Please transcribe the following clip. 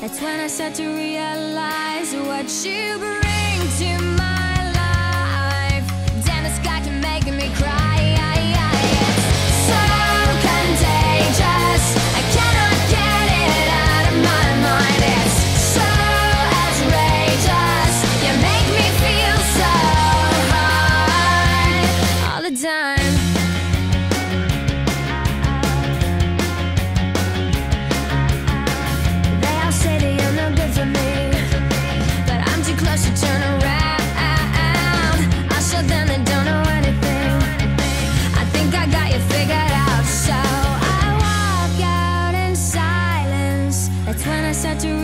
That's when I start to realize what you bring to my life. Damn, the sky can make me cry. So contagious, I cannot get it out of my mind. It's so outrageous, you make me feel so high all the time. That's when I start to